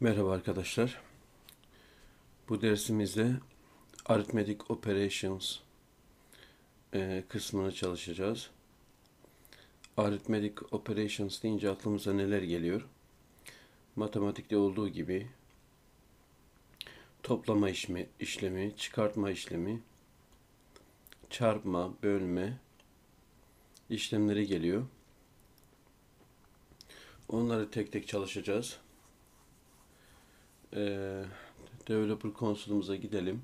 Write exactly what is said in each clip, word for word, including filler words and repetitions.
Merhaba arkadaşlar. Bu dersimizde Arithmetic Operations e, kısmını çalışacağız. Arithmetic Operations deyince aklımıza neler geliyor? Matematikte olduğu gibi toplama işlemi, işlemi, çıkartma işlemi, çarpma, bölme işlemleri geliyor. Onları tek tek çalışacağız. Ee, developer konsolumuza gidelim.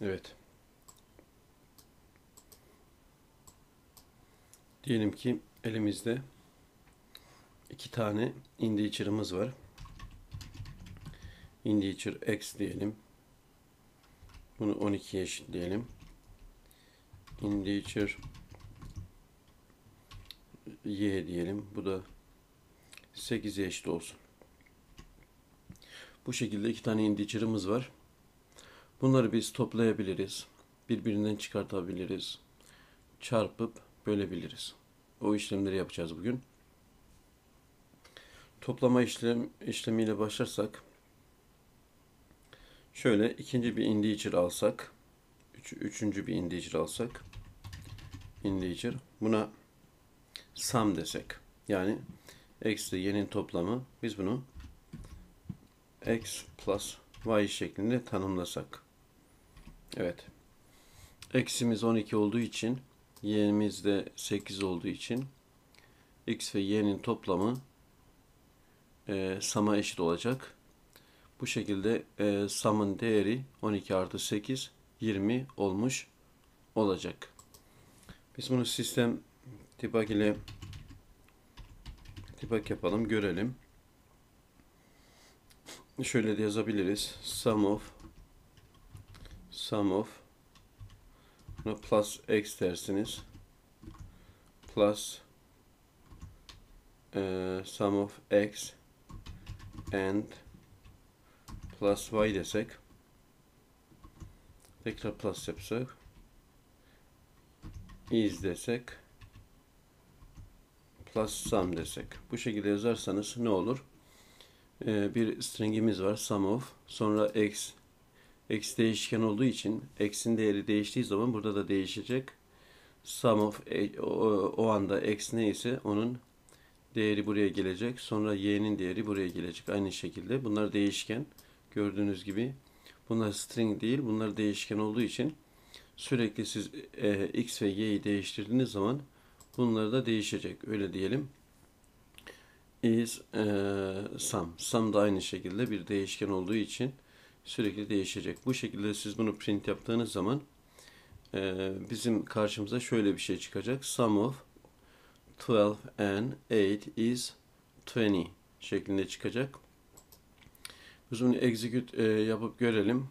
Evet. Diyelim ki elimizde İki tane integer'ımız var. Integer x diyelim. Bunu on ikiye eşitleyelim. Integer y diyelim. Bu da sekize eşit olsun. Bu şekilde iki tane integer'ımız var. Bunları biz toplayabiliriz. Birbirinden çıkartabiliriz. Çarpıp bölebiliriz. O işlemleri yapacağız bugün. Toplama işlem, işlemiyle başlarsak, şöyle ikinci bir integer alsak, üç, üçüncü bir integer alsak, integer, buna sum desek, yani x ile y'nin toplamı, biz bunu x plus y şeklinde tanımlasak. Evet, x'imiz on iki olduğu için, y'imiz de sekiz olduğu için, x ve y'nin toplamı E, sum'a eşit olacak. Bu şekilde e, sum'ın değeri on iki artı sekiz, yirmi olmuş olacak. Biz bunu sistem debug ile debug yapalım, görelim. Şöyle de yazabiliriz. Sum of sum of plus x dersiniz. Plus e, sum of x and plus y desek, tekrar plus yapsak, is desek, plus sum desek, bu şekilde yazarsanız ne olur? Ee, bir stringimiz var, sum of, sonra x x değişken olduğu için x'in değeri değiştiği zaman burada da değişecek. Sum of o, o anda x neyse onun değeri buraya gelecek. Sonra y'nin değeri buraya gelecek. Aynı şekilde bunlar değişken. Gördüğünüz gibi bunlar string değil. Bunlar değişken olduğu için sürekli siz e, x ve y'yi değiştirdiğiniz zaman bunlar da değişecek. Öyle diyelim. Is e, sum. Sum da aynı şekilde bir değişken olduğu için sürekli değişecek. Bu şekilde siz bunu print yaptığınız zaman e, bizim karşımıza şöyle bir şey çıkacak. Sum of twelve and eight is twenty şeklinde çıkacak. Biz bunu execute e, yapıp görelim.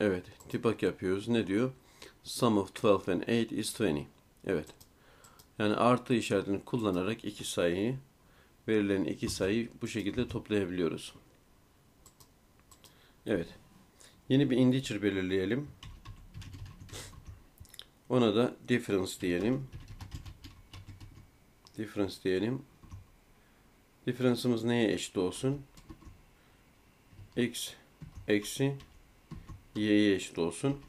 Evet, debug yapıyoruz. Ne diyor? Sum of twelve and eight is twenty. Evet. Yani artı işaretini kullanarak iki sayıyı, verilen iki sayıyı bu şekilde toplayabiliyoruz. Evet. Yeni bir integer belirleyelim. Ona da difference diyelim. Difference diyelim. Difference'ımız neye eşit olsun? X eksi y'ye eşit olsun.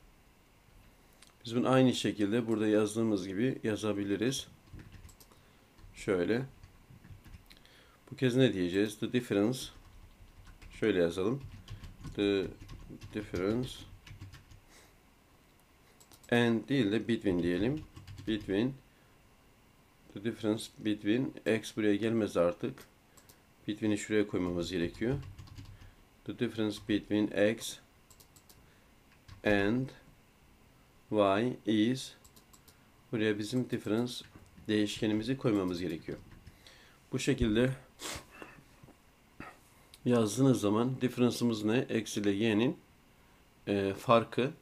Biz bunu aynı şekilde burada yazdığımız gibi yazabiliriz. Şöyle. Bu kez ne diyeceğiz? The difference. Şöyle yazalım. The difference. And değil de between diyelim. Between. The difference between. X buraya gelmez artık. Between'i şuraya koymamız gerekiyor. The difference between x and y is. Buraya bizim difference değişkenimizi koymamız gerekiyor. Bu şekilde yazdığınız zaman difference'ımız ne? X ile y'nin e, farkı.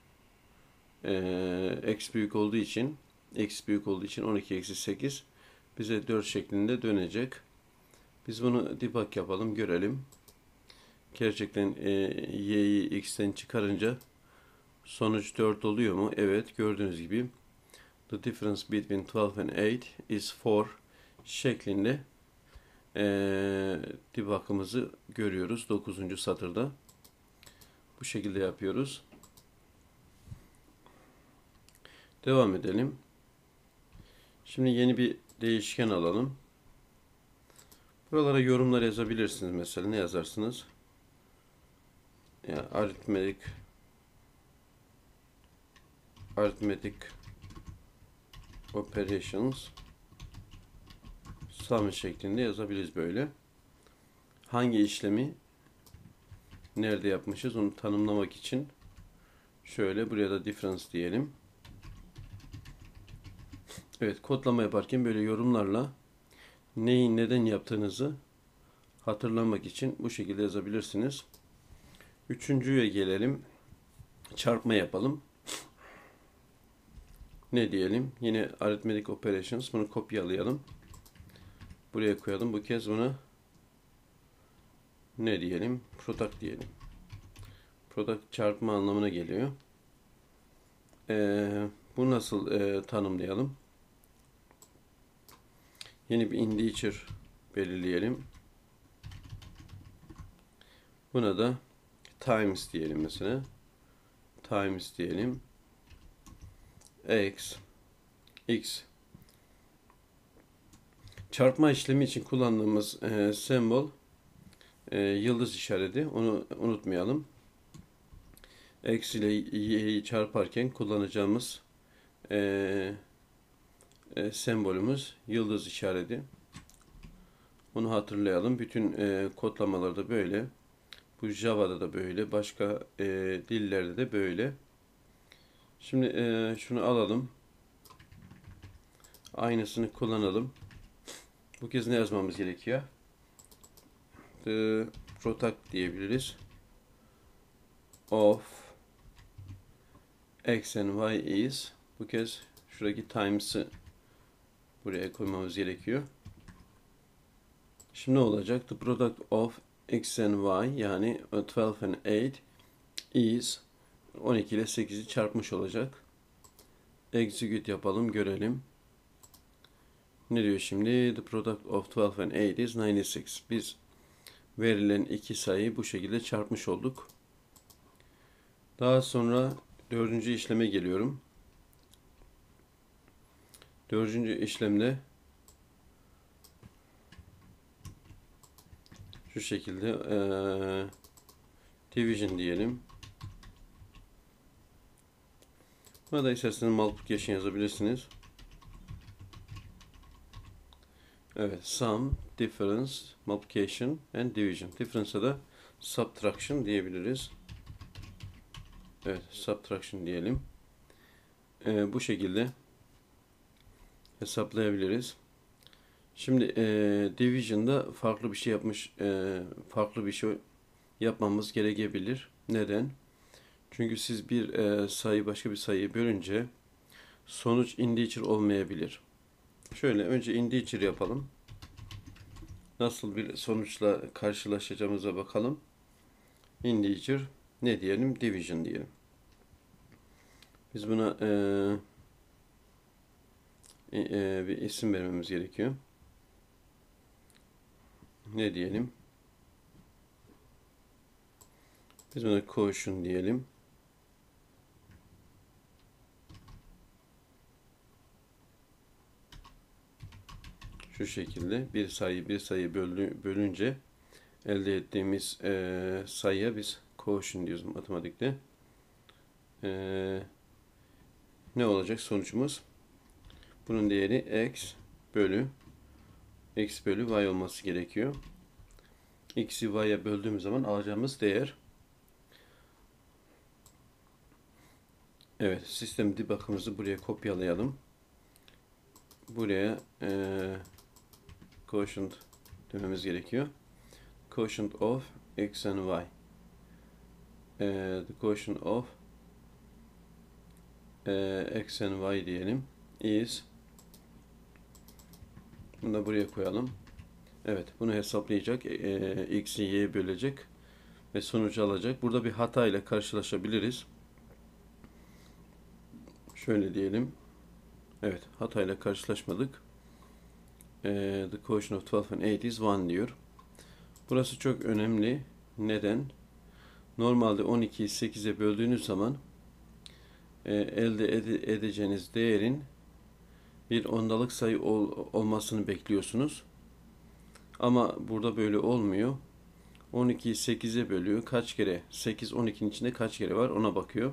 Ee, x büyük olduğu için x büyük olduğu için on iki eksi sekiz bize dört şeklinde dönecek. Biz bunu debug yapalım, görelim. Gerçekten e, y'yi x'ten çıkarınca sonuç dört oluyor mu? Evet, gördüğünüz gibi the difference between twelve and eight is four şeklinde e, debug'ımızı görüyoruz dokuzuncu satırda. Bu şekilde yapıyoruz. Devam edelim. Şimdi yeni bir değişken alalım. Buralara yorumlar yazabilirsiniz. Mesela ne yazarsınız? Yani aritmetik aritmetik operations sum şeklinde yazabiliriz böyle. Hangi işlemi nerede yapmışız onu tanımlamak için şöyle buraya da difference diyelim. Evet, kodlama yaparken böyle yorumlarla neyi neden yaptığınızı hatırlamak için bu şekilde yazabilirsiniz. Üçüncüye gelelim. Çarpma yapalım. Ne diyelim? Yine arithmetic operations. Bunu kopyalayalım. Buraya koyalım. Bu kez buna ne diyelim? Product diyelim. Product çarpma anlamına geliyor. Ee, bu nasıl e, tanımlayalım? Yeni bir integer belirleyelim. Buna da times diyelim mesela. Times diyelim. X. X. Çarpma işlemi için kullandığımız e, sembol e, yıldız işareti. Onu unutmayalım. X ile y'yi çarparken kullanacağımız e, E, sembolümüz yıldız işareti. Bunu hatırlayalım. Bütün e, kodlamalarda böyle. Bu Java'da da böyle. Başka e, dillerde de böyle. Şimdi e, şunu alalım. Aynısını kullanalım. Bu kez ne yazmamız gerekiyor? The product diyebiliriz. Of X and Y is. Bu kez şuradaki times'ı buraya koymamız gerekiyor. Şimdi ne olacak? The product of x and y, yani twelve and eight is, on iki ile sekizi çarpmış olacak. Execute yapalım, görelim. Ne diyor şimdi? The product of twelve and eight is doksan altı. Biz verilen iki sayıyı bu şekilde çarpmış olduk. Daha sonra dördüncü işleme geliyorum. Dördüncü işlemde şu şekilde ee, division diyelim. Buna da isterseniz multiplication yazabilirsiniz. Evet, sum, difference, multiplication and division. Difference'a da subtraction diyebiliriz. Evet, subtraction diyelim. E, bu şekilde hesaplayabiliriz. Şimdi e, division'da farklı bir şey yapmış, e, farklı bir şey yapmamız gerekebilir. Neden? Çünkü siz bir e, sayı başka bir sayıyı bölünce sonuç integer olmayabilir. Şöyle önce integer yapalım. Nasıl bir sonuçla karşılaşacağımıza bakalım. Integer ne diyelim? Division diyelim. Biz buna e, bir isim vermemiz gerekiyor. Ne diyelim? Biz buna quotient diyelim. Şu şekilde bir sayı bir sayı bölü, bölünce elde ettiğimiz e, sayıya biz quotient diyoruz matematikte. E, ne olacak sonucumuz? Bunun değeri x bölü x bölü y olması gerekiyor. X'i y'ye böldüğümüz zaman alacağımız değer. Evet, sistem debug'ımızı buraya kopyalayalım. Buraya ee, quotient dememiz gerekiyor. Quotient of x and y. E, the quotient of e, x and y diyelim. Is Bunu da buraya koyalım. Evet, bunu hesaplayacak. E, X'i Y'ye bölecek. Ve sonucu alacak. Burada bir hata ile karşılaşabiliriz. Şöyle diyelim. Evet, hata ile karşılaşmadık. E, the quotient of twelve and eight is one diyor. Burası çok önemli. Neden? Normalde on ikiyi sekize böldüğünüz zaman e, elde ede edeceğiniz değerin bir ondalık sayı ol olmasını bekliyorsunuz. Ama burada böyle olmuyor. on ikiyi sekize bölüyor. Kaç kere? sekiz, on ikinin içinde kaç kere var? Ona bakıyor.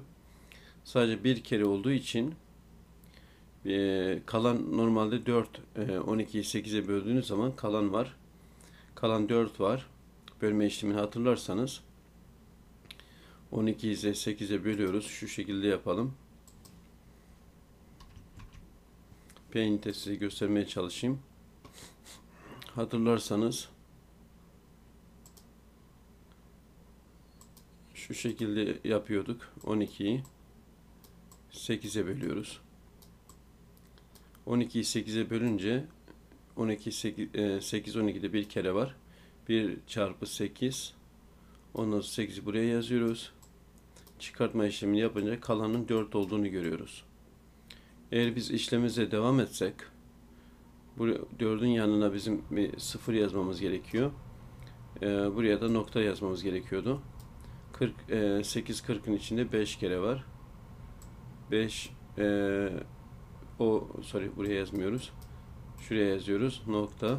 Sadece bir kere olduğu için e, kalan normalde dört. E, on ikiyi sekize böldüğünüz zaman kalan var. Kalan dört var. Bölme işlemini hatırlarsanız on ikiyi sekize bölüyoruz. Şu şekilde yapalım. P ünitesi size göstermeye çalışayım. Hatırlarsanız şu şekilde yapıyorduk. on ikiyi sekize bölüyoruz. on ikiyi sekize bölünce on iki sekiz, sekiz on ikide bir kere var. bir çarpı sekiz. Ondan sonra sekizi buraya yazıyoruz. Çıkartma işlemini yapınca kalanın dört olduğunu görüyoruz. Eğer biz işlemimize devam etsek dördün yanına bizim bir sıfır yazmamız gerekiyor. Ee, buraya da nokta yazmamız gerekiyordu. kırk, e, sekiz kırkın içinde beş kere var. beş e, o sorry buraya yazmıyoruz. Şuraya yazıyoruz. Nokta.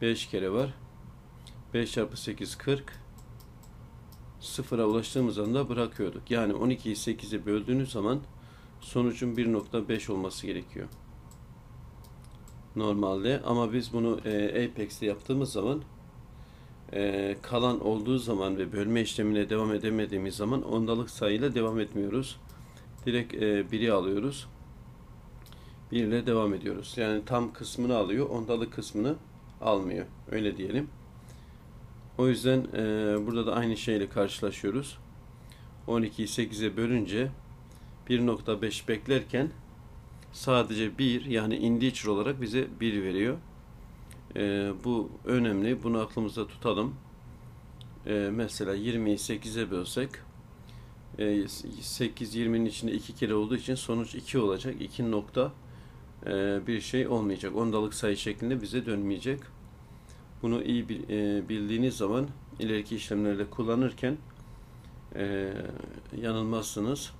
beş kere var. beş çarpı sekiz kırk. sıfıra ulaştığımız anda bırakıyorduk. Yani on ikiyi sekize böldüğünüz zaman sonucun bir nokta beş olması gerekiyor normalde, ama biz bunu e, Apex'te yaptığımız zaman e, kalan olduğu zaman ve bölme işlemine devam edemediğimiz zaman ondalık sayıyla devam etmiyoruz. Direkt e, biri alıyoruz. bir ile devam ediyoruz. Yani tam kısmını alıyor, ondalık kısmını almıyor. Öyle diyelim. O yüzden e, burada da aynı şeyle karşılaşıyoruz. on ikiyi sekize bölünce bir nokta beş beklerken sadece bir, yani integer olarak bize bir veriyor. Ee, bu önemli. Bunu aklımızda tutalım. Ee, mesela yirmiyi sekize bölsek e, sekiz yirminin içinde iki kere olduğu için sonuç iki olacak. iki nokta e, bir şey olmayacak. Ondalık sayı şeklinde bize dönmeyecek. Bunu iyi e, bildiğiniz zaman ileriki işlemlerde kullanırken e, yanılmazsınız.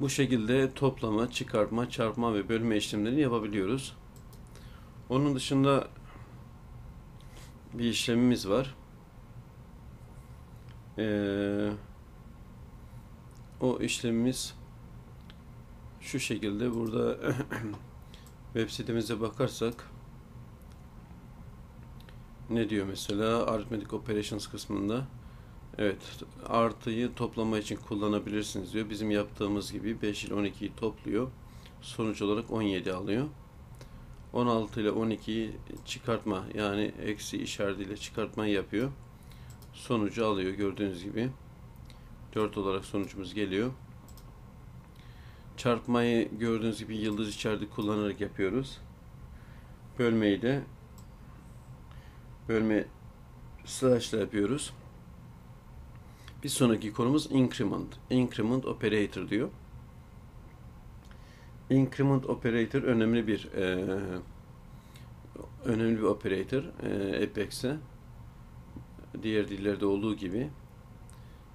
Bu şekilde toplama, çıkartma, çarpma ve bölme işlemlerini yapabiliyoruz. Onun dışında bir işlemimiz var. Ee, o işlemimiz şu şekilde. Burada web sitemize bakarsak ne diyor mesela? Arithmetic Operations kısmında. Evet, artıyı toplama için kullanabilirsiniz diyor. Bizim yaptığımız gibi beş ile on ikiyi topluyor. Sonuç olarak on yedi alıyor. on altı ile on ikiyi çıkartma, yani eksi işaretiyle çıkartmayı yapıyor. Sonucu alıyor gördüğünüz gibi. dört olarak sonucumuz geliyor. Çarpmayı gördüğünüz gibi yıldız işareti kullanarak yapıyoruz. Bölmeyi de bölme slash'la yapıyoruz. Bir sonraki konumuz increment. Increment operator diyor. Increment operator önemli bir e, önemli bir operator e, Apex'e. Diğer dillerde olduğu gibi.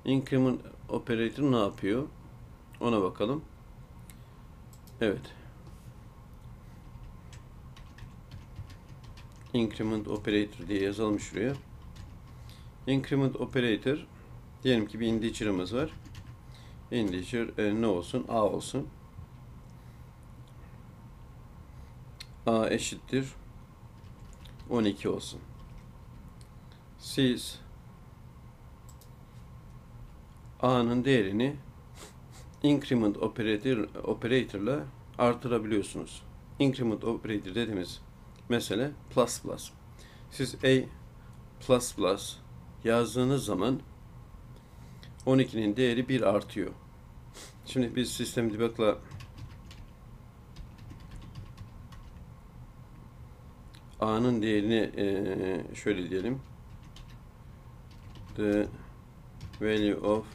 Increment operator ne yapıyor? Ona bakalım. Evet. Increment operator diye yazalım şuraya. Increment operator. Diyelim ki bir integer'ımız var. Integer e, ne olsun? A olsun. A eşittir on iki olsun. Siz A'nın değerini increment operator operator'la artırabiliyorsunuz. Increment operator dediğimiz mesele plus plus. Siz A plus plus yazdığınız zaman on ikinin değeri bir artıyor. Şimdi biz sistem debug'la A'nın değerini e, şöyle diyelim. The value of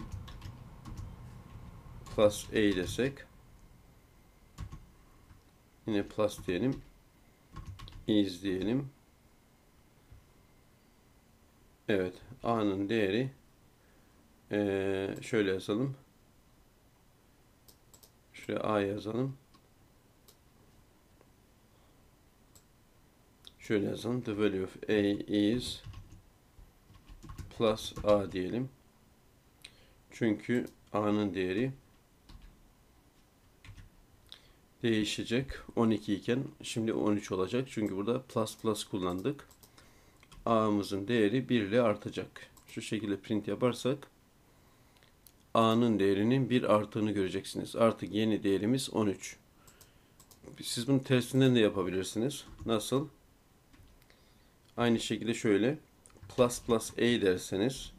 plus A desek, yine plus diyelim, is diyelim. Evet, A'nın değeri e, şöyle yazalım. Şuraya A yazalım. Şöyle yazalım. The value of A is plus A diyelim. Çünkü A'nın değeri değişecek. on iki iken şimdi on üç olacak. Çünkü burada plus plus kullandık. A'mızın değeri bir ile artacak. Şu şekilde print yaparsak A'nın değerinin bir arttığını göreceksiniz. Artık yeni değerimiz on üç. Siz bunu tersinden de yapabilirsiniz. Nasıl? Aynı şekilde şöyle plus plus A derseniz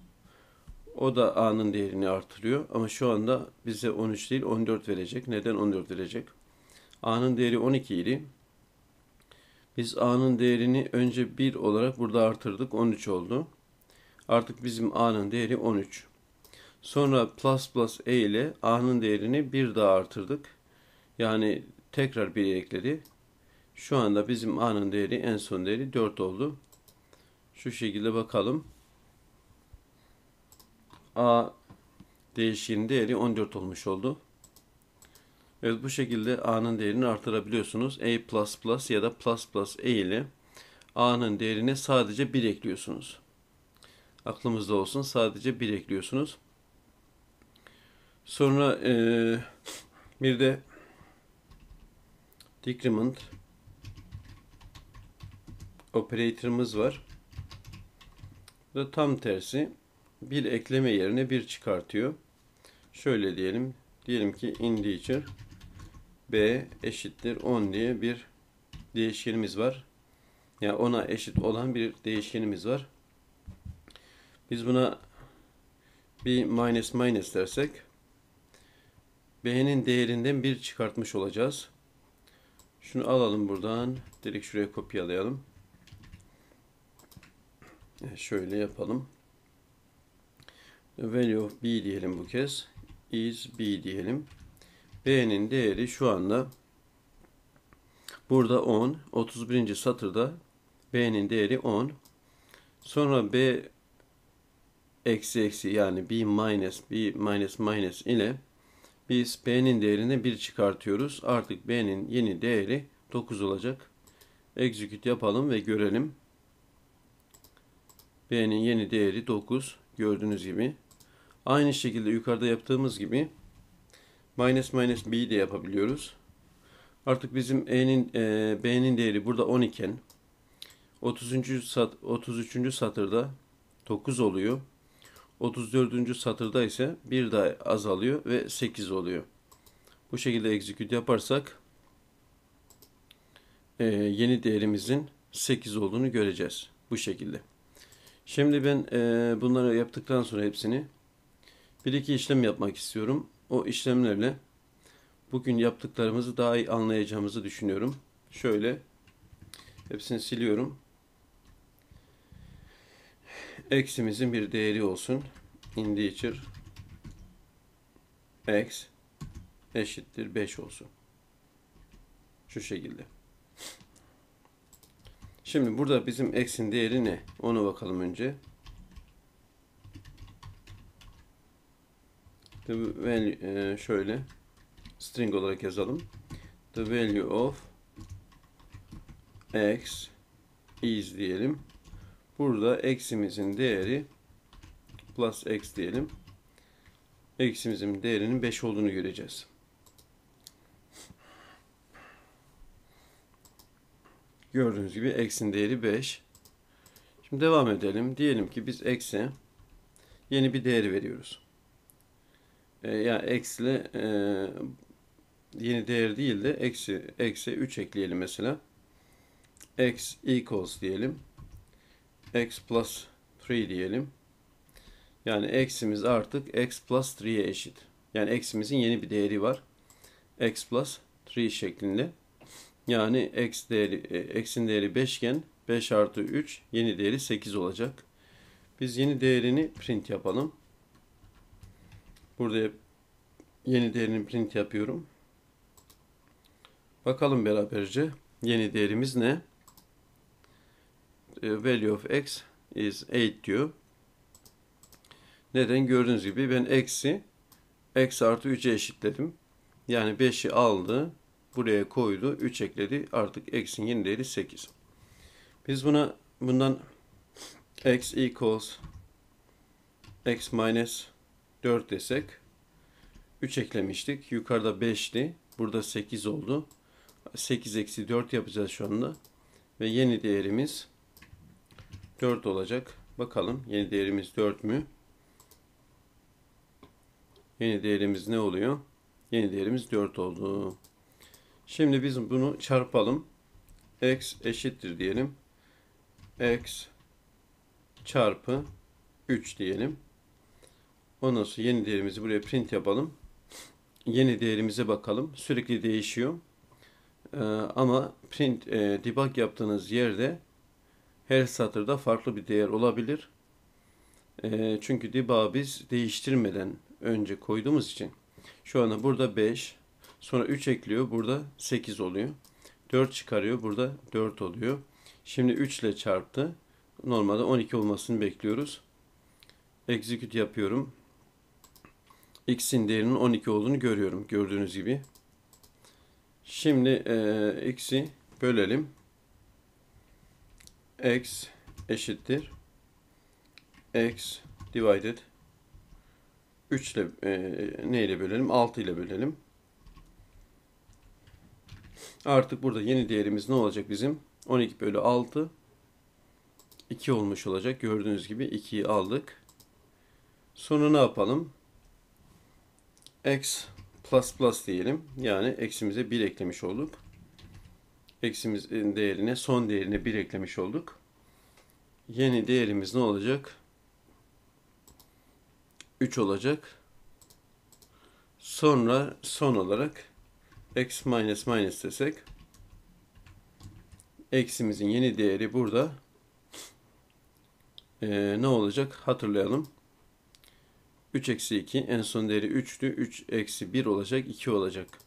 o da A'nın değerini artırıyor. Ama şu anda bize on üç değil on dört verecek. Neden on dört verecek? A'nın değeri on iki idi. Biz A'nın değerini önce bir olarak burada artırdık. on üç oldu. Artık bizim A'nın değeri on üç. Sonra plus plus A ile A'nın değerini bir daha artırdık. Yani tekrar bir ekledi. Şu anda bizim A'nın değeri, en son değeri dört oldu. Şu şekilde bakalım. A değişkenin değeri on dört olmuş oldu. Evet, bu şekilde A'nın değerini artırabiliyorsunuz. A plus plus ya da plus plus A ile A'nın değerine sadece bir ekliyorsunuz. Aklımızda olsun, sadece bir ekliyorsunuz. Sonra ee, bir de decrement operator'ımız var. Bu da tam tersi. Bir ekleme yerine bir çıkartıyor. Şöyle diyelim. Diyelim ki integer b eşittir on diye bir değişkenimiz var. Yani ona eşit olan bir değişkenimiz var. Biz buna bir minus minus dersek b'nin değerinden bir çıkartmış olacağız. Şunu alalım buradan. Direkt şuraya kopyalayalım. Şöyle yapalım. Value of b diyelim bu kez. Is b diyelim. B'nin değeri şu anda burada on. otuz birinci satırda b'nin değeri on. Sonra b eksi eksi yani b minus b minus minus ile biz b'nin değerine bir çıkartıyoruz. Artık b'nin yeni değeri dokuz olacak. Execute yapalım ve görelim. B'nin yeni değeri dokuz. Gördüğünüz gibi. Aynı şekilde yukarıda yaptığımız gibi minus minus b'yi de yapabiliyoruz. Artık bizim e'nin e, b'nin değeri burada on iken otuz. Sat, otuz üçüncü satırda dokuz oluyor. otuz dördüncü satırda ise bir daha azalıyor ve sekiz oluyor. Bu şekilde execute yaparsak e, yeni değerimizin sekiz olduğunu göreceğiz. Bu şekilde. Şimdi ben e, bunları yaptıktan sonra hepsini bir iki işlem yapmak istiyorum. O işlemlerle bugün yaptıklarımızı daha iyi anlayacağımızı düşünüyorum. Şöyle hepsini siliyorum. X'imizin bir değeri olsun. Integer x eşittir beş olsun. Şu şekilde. Şimdi burada bizim x'in değeri ne? Ona bakalım önce. The value, şöyle string olarak yazalım. The value of x is diyelim. Burada x'imizin değeri plus x diyelim. X'imizin değerinin beş olduğunu göreceğiz. Gördüğünüz gibi x'in değeri beş. Şimdi devam edelim. Diyelim ki biz x'e yeni bir değer veriyoruz. Ee, yani x ile e, yeni değer değil de x'e üç ekleyelim mesela. X equals diyelim. X plus üç diyelim. Yani x'imiz artık x plus üç'e eşit. Yani x'imizin yeni bir değeri var. X plus üç şeklinde. Yani x değeri, x'in değeri beş iken beş artı üç yeni değeri sekiz olacak. Biz yeni değerini print yapalım. Burada yeni değerini print yapıyorum. Bakalım beraberce yeni değerimiz ne? Value of x is eight diyor. Neden? Gördüğünüz gibi ben eksi x artı üçe eşitledim. Yani beşi aldı, buraya koydu, üç ekledi. Artık x'in yeni değeri sekiz. Biz buna bundan x equals x minus dört desek, üç eklemiştik. Yukarıda beşti. Burada sekiz oldu. sekiz eksi dört yapacağız şu anda. Ve yeni değerimiz dört olacak. Bakalım yeni değerimiz dört mü? Yeni değerimiz ne oluyor? Yeni değerimiz dört oldu. Şimdi biz bunu çarpalım. X eşittir diyelim. X çarpı üç diyelim. Ondan sonra yeni değerimizi buraya print yapalım. Yeni değerimize bakalım. Sürekli değişiyor. Ee, ama print e, debug yaptığınız yerde her satırda farklı bir değer olabilir. E, çünkü debug'ı biz değiştirmeden önce koyduğumuz için. Şu anda burada beş. Sonra üç ekliyor. Burada sekiz oluyor. dört çıkarıyor. Burada dört oluyor. Şimdi üç ile çarptı. Normalde on iki olmasını bekliyoruz. Execute yapıyorum. X'in değerinin on iki olduğunu görüyorum. Gördüğünüz gibi. Şimdi e, x'i bölelim. X eşittir. X divided. üç ile e, neyle bölelim? altı ile bölelim. Artık burada yeni değerimiz ne olacak bizim? on iki bölü altı. iki olmuş olacak. Gördüğünüz gibi ikiyi aldık. Sonra ne yapalım? X plus plus diyelim. Yani eksimize bir eklemiş olduk. Eksimizin değerine, son değerine bir eklemiş olduk. Yeni değerimiz ne olacak? üç olacak. Sonra son olarak x minus minus desek, eksimizin yeni değeri burada ee, ne olacak? Hatırlayalım. üç eksi iki en son değeri üçtü. üç eksi bir olacak. iki olacak.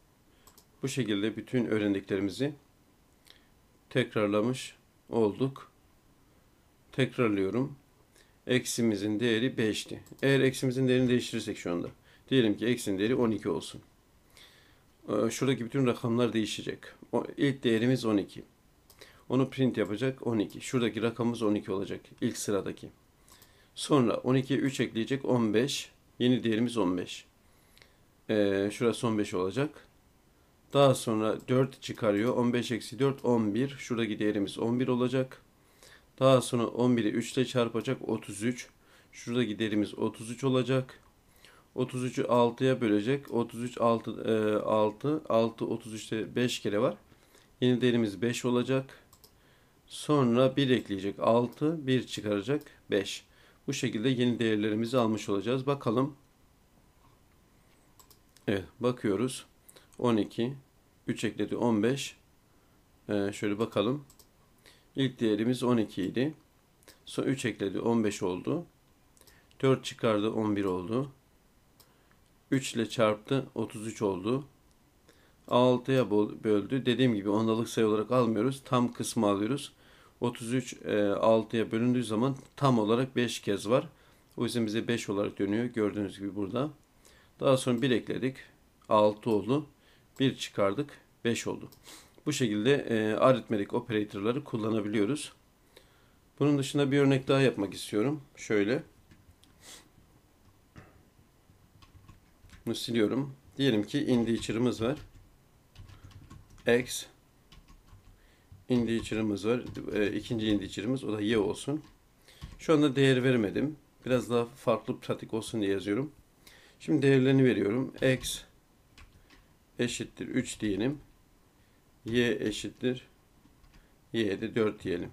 Bu şekilde bütün öğrendiklerimizi tekrarlamış olduk. Tekrarlıyorum. Eksimizin değeri beşti. Eğer eksimizin değerini değiştirirsek şu anda. Diyelim ki eksin değeri on iki olsun. Şuradaki bütün rakamlar değişecek. İlk değerimiz on iki. Onu print yapacak on iki. Şuradaki rakamımız on iki olacak. İlk sıradaki. Sonra on ikiye üç ekleyecek on beş. Yeni değerimiz on beş. Ee, şurası on beş olacak. Daha sonra dört çıkarıyor. on beş eksi dört on bir. Şuradaki değerimiz on bir olacak. Daha sonra on biri üç ile çarpacak otuz üç. Şuradaki değerimiz otuz üç olacak. otuz üçü altıya bölecek. otuz üç altı altı altı otuz üçte beş kere var. Yeni değerimiz beş olacak. Sonra bir ekleyecek altı, bir çıkaracak beş. Bu şekilde yeni değerlerimizi almış olacağız. Bakalım. Evet, bakıyoruz. on iki, üç ekledi on beş. Ee, şöyle bakalım. İlk değerimiz on iki idi. Sonra üç ekledi on beş oldu. dört çıkardı on bir oldu. üç ile çarptı otuz üç oldu. altıya böldü. Dediğim gibi ondalık sayı olarak almıyoruz. Tam kısmı alıyoruz. otuz üç e, altıya bölündüğü zaman tam olarak beş kez var. O yüzden bize beş olarak dönüyor. Gördüğünüz gibi burada. Daha sonra bir ekledik. altı oldu. bir çıkardık. beş oldu. Bu şekilde e, aritmetik operatörleri kullanabiliyoruz. Bunun dışında bir örnek daha yapmak istiyorum. Şöyle. Bunu siliyorum. Diyelim ki integer'ımız var. X integer'ımız var. E, ikinci integer'ımız, o da y olsun. Şu anda değer vermedim. Biraz daha farklı, pratik olsun diye yazıyorum. Şimdi değerlerini veriyorum. X eşittir üç diyelim. Y eşittir. Y'ye de dört diyelim.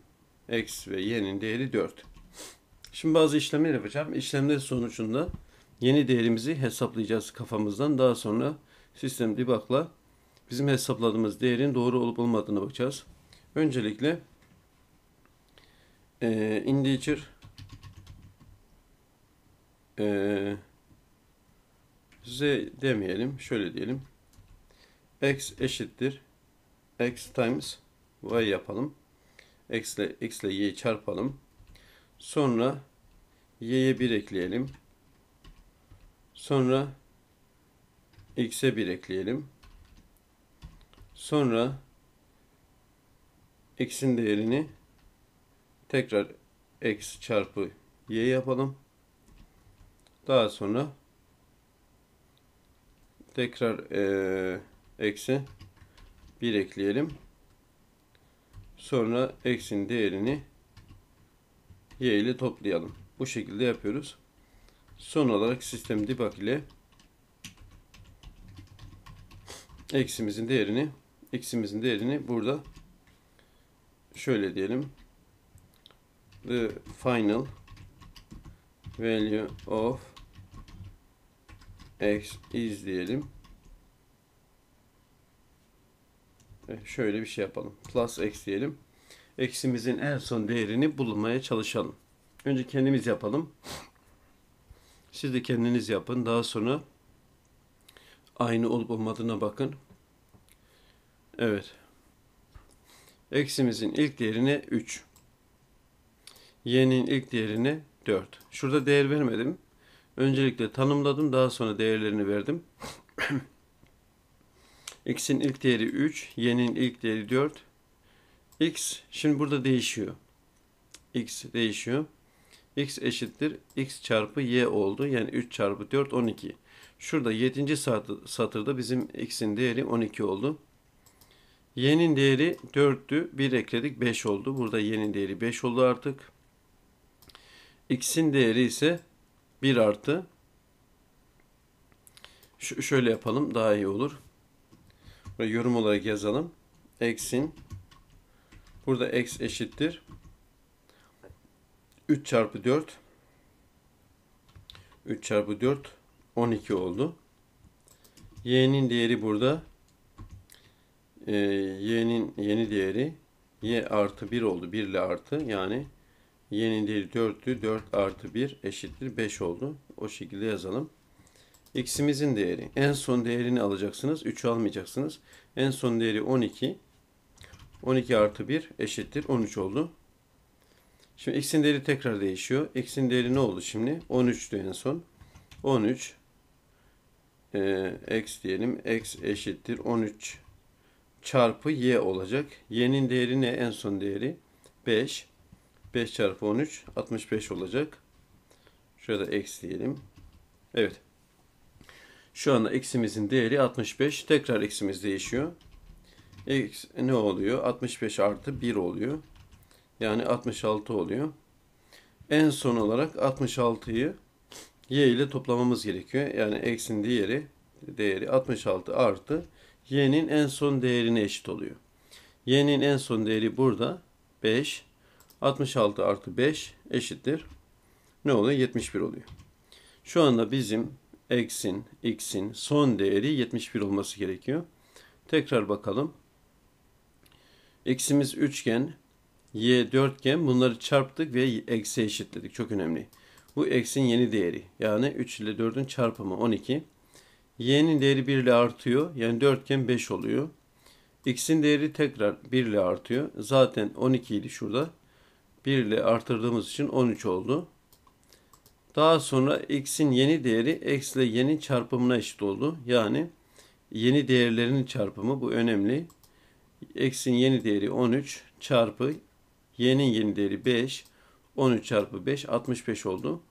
X ve y'nin değeri dört. Şimdi bazı işlemler yapacağım. İşlemler sonucunda yeni değerimizi hesaplayacağız kafamızdan. Daha sonra sistem debug'la bizim hesapladığımız değerin doğru olup olmadığına bakacağız. Öncelikle e, integer e, z demeyelim, şöyle diyelim. X eşittir x times y yapalım. X ile x ile y'yi çarpalım. Sonra y'ye bir ekleyelim. Sonra x'e bir ekleyelim. Sonra x'in değerini tekrar x çarpı y yapalım. Daha sonra tekrar e, eksi bir ekleyelim. Sonra x'in değerini y ile toplayalım. Bu şekilde yapıyoruz. Son olarak sistem debug ile x'imizin değerini x'imizin değerini burada şöyle diyelim. The final value of x is diyelim. Şöyle bir şey yapalım. Plus x diyelim. X'imizin en son değerini bulmaya çalışalım. Önce kendimiz yapalım. Siz de kendiniz yapın. Daha sonra aynı olup olmadığına bakın. Evet. X'imizin ilk değerine üç. Y'nin ilk değerine dört. Şurada değer vermedim. Öncelikle tanımladım. Daha sonra değerlerini verdim. X'in ilk değeri üç. Y'nin ilk değeri dört. X şimdi burada değişiyor. X değişiyor. X eşittir x çarpı y oldu. Yani üç çarpı dört on iki. Şurada yedinci satırda bizim x'in değeri on iki oldu. Y'nin değeri dörttü. bir ekledik beş oldu. Burada y'nin değeri beş oldu artık. X'in değeri ise bir artı. Ş şöyle yapalım daha iyi olur. Buraya yorum olarak yazalım. X'in burada x eşittir üç çarpı dört üç çarpı dört on iki oldu. Y'nin değeri burada ee, y'nin yeni değeri y artı bir oldu. bir ile artı, yani y'nin değeri dörttü. dört artı bir eşittir beş oldu. O şekilde yazalım. X'imizin değeri, en son değerini alacaksınız. üçü almayacaksınız. En son değeri on iki. on iki artı bir eşittir on üç oldu. Şimdi x'in değeri tekrar değişiyor. X'in değeri ne oldu şimdi? on üçtü en son. on üç e, x diyelim. X eşittir on üç çarpı y olacak. Y'nin değeri ne? En son değeri beş. beş çarpı on üç altmış beş olacak. Şurada x diyelim. Evet. Şu anda x'imizin değeri altmış beş. Tekrar x'imiz değişiyor. X ne oluyor? altmış beş artı bir oluyor. Yani altmış altı oluyor. En son olarak altmış altıyı y ile toplamamız gerekiyor. Yani x'in değeri, değeri altmış altı artı y'nin en son değerine eşit oluyor. Y'nin en son değeri burada beş. altmış altı artı beş eşittir. Ne oluyor? yetmiş bir oluyor. Şu anda bizim x'in, x'in son değeri yetmiş bir olması gerekiyor. Tekrar bakalım. X'imiz üçgen, y dörtgen, bunları çarptık ve eksi eşitledik. Çok önemli. Bu x'in yeni değeri. Yani üç ile dördün çarpımı on iki. Y'nin değeri bir ile artıyor. Yani dörtgen beş oluyor. X'in değeri tekrar bir ile artıyor. Zaten on iki idi şurada. bir ile artırdığımız için on üç oldu. Daha sonra x'in yeni değeri x ile y'nin çarpımına eşit oldu. Yani yeni değerlerinin çarpımı, bu önemli. X'in yeni değeri on üç çarpı y'nin yeni değeri beş. on üç çarpı beş altmış beş oldu.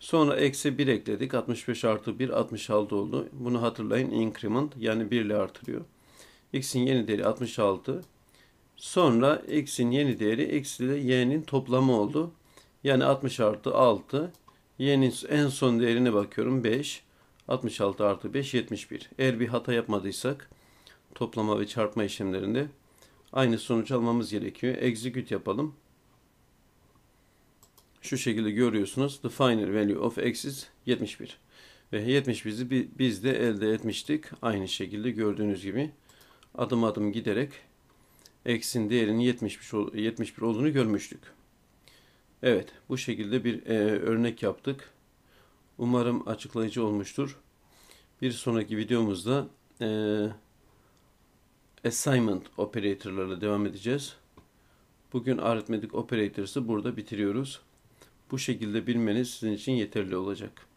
Sonra eksi bir ekledik. altmış beş artı bir altmış altı oldu. Bunu hatırlayın, increment, yani bir ile artırıyor. X'in yeni değeri altmış altı. Sonra x'in yeni değeri x ile y'nin toplamı oldu. Yani altmış artı altı. Y'nin en son değerine bakıyorum beş. altmış altı artı beş yetmiş bir. Eğer bir hata yapmadıysak toplama ve çarpma işlemlerinde aynı sonuç almamız gerekiyor. Execute yapalım. Şu şekilde görüyorsunuz. The final value of x is yetmiş bir. Ve yetmiş biri biz de elde etmiştik. Aynı şekilde gördüğünüz gibi adım adım giderek x'in değerinin yetmiş bir olduğunu görmüştük. Evet, bu şekilde bir e, örnek yaptık. Umarım açıklayıcı olmuştur. Bir sonraki videomuzda e, assignment operatorlarla devam edeceğiz. Bugün arithmetic operators'ı burada bitiriyoruz. Bu şekilde bilmeniz sizin için yeterli olacak.